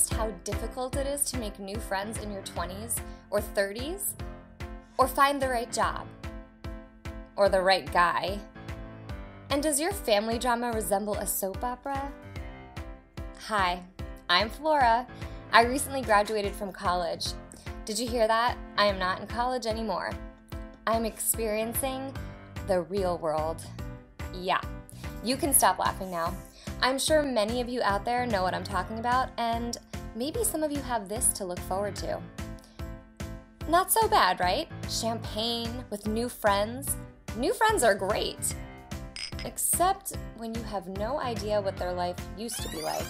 just how difficult it is to make new friends in your 20s or 30s, or find the right job, or the right guy. And does your family drama resemble a soap opera? Hi, I'm Flora. I recently graduated from college. Did you hear that? I am not in college anymore. I'm experiencing the real world. Yeah, you can stop laughing now. I'm sure many of you out there know what I'm talking about, and maybe some of you have this to look forward to. Not so bad, right? Champagne with new friends. New friends are great, except when you have no idea what their life used to be like.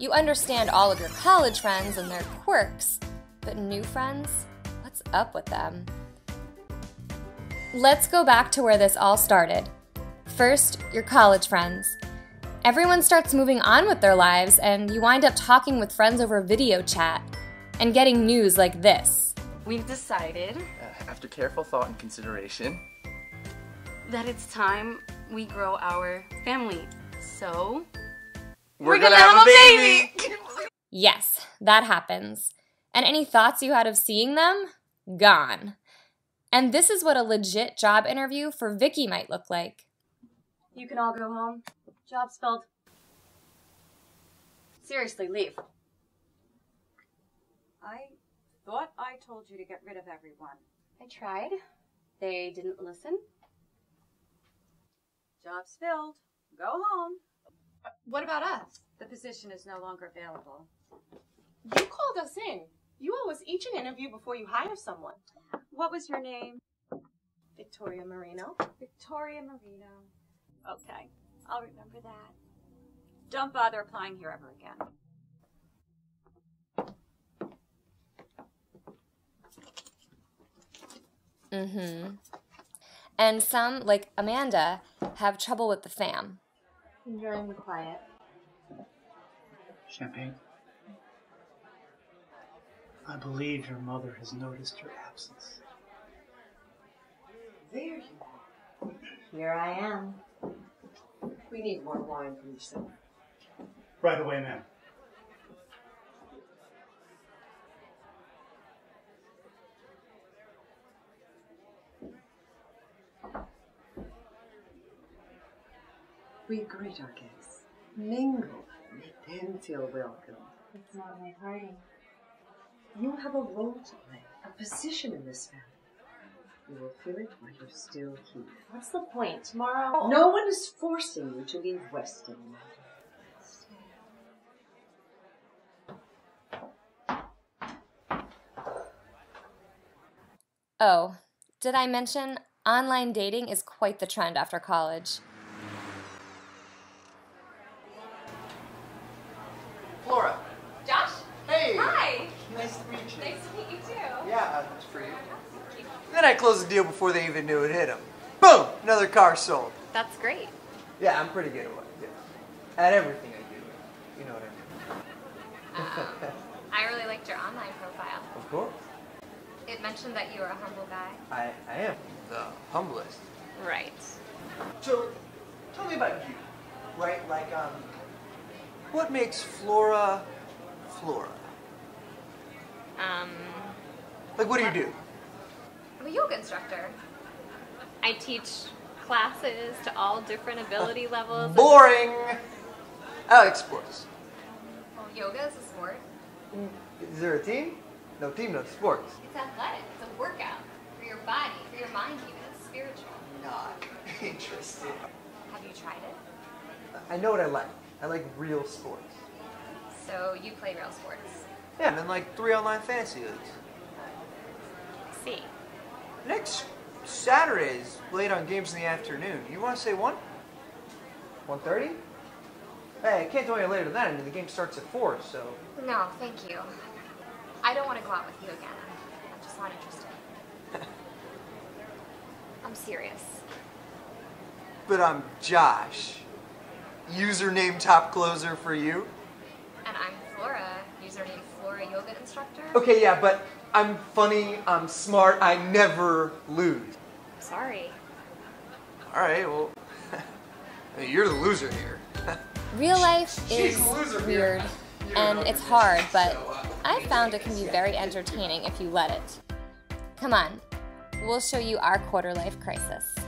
You understand all of your college friends and their quirks, but new friends? What's up with them? Let's go back to where this all started. First, your college friends. Everyone starts moving on with their lives, and you wind up talking with friends over video chat and getting news like this. We've decided, after careful thought and consideration, that it's time we grow our family. So, we're gonna have a baby! Yes, that happens. And any thoughts you had of seeing them? Gone. And this is what a legit job interview for Vicky might look like. You can all go home. Job's filled. Seriously, leave. I thought I told you to get rid of everyone. I tried. They didn't listen. Job's filled. Go home. What about us? The position is no longer available. You called us in. You owe us each an interview before you hire someone. What was your name? Victoria Marino. Victoria Marino. Okay, I'll remember that. Don't bother applying here ever again. And some, like Amanda, have trouble with the fam. Enjoying the quiet. Champagne? I believe your mother has noticed your absence. There you are. Here I am. We need more wine from yourself. Right away, ma'am. We greet our guests, mingle, make them feel welcome. It's not my party. You have a role to play, a position in this family. You will feel it while you're still here. What's the point? Tomorrow? No one is forcing you to leave West End. Oh, did I mention online dating is quite the trend after college? Flora. Josh? Hey. Hi. Nice to meet you. Nice to meet you too. Yeah, that's for you. Then I closed the deal before they even knew it hit them. Boom! Another car sold. That's great. Yeah, I'm pretty good at what I do. At everything I do. You know what I mean. I really liked your online profile. Of course. It mentioned that you were a humble guy. I am the humblest. Right. So, tell me about you. Right, like, what makes Flora, Flora? Like, what do you do? I'm a yoga instructor. I teach classes to all different ability levels. Boring! I like sports. Well, yoga is a sport. Is there a team? No team, no sports. It's athletic. It's a workout. For your body, for your mind even. It's spiritual. Not interested. Have you tried it? I know what I like. I like real sports. So you play real sports? Yeah, I'm in like 3 online fantasy leagues. See. Next Saturdays, late on games in the afternoon. You want to say 1? 1:30? Hey, I can't do any later than that. I mean, the game starts at 4, so... No, thank you. I don't want to go out with you again. I'm just not interested. I'm serious. But I'm Josh. Username top closer for you. And I'm Flora. Username Flora yoga instructor. Okay, yeah, but... I'm funny, I'm smart, I never lose. Sorry. All right, well, you're the loser here. Real life is weird. and it's hard, but I found it can be very entertaining if you let it. Come on, we'll show you our quarter-life crisis.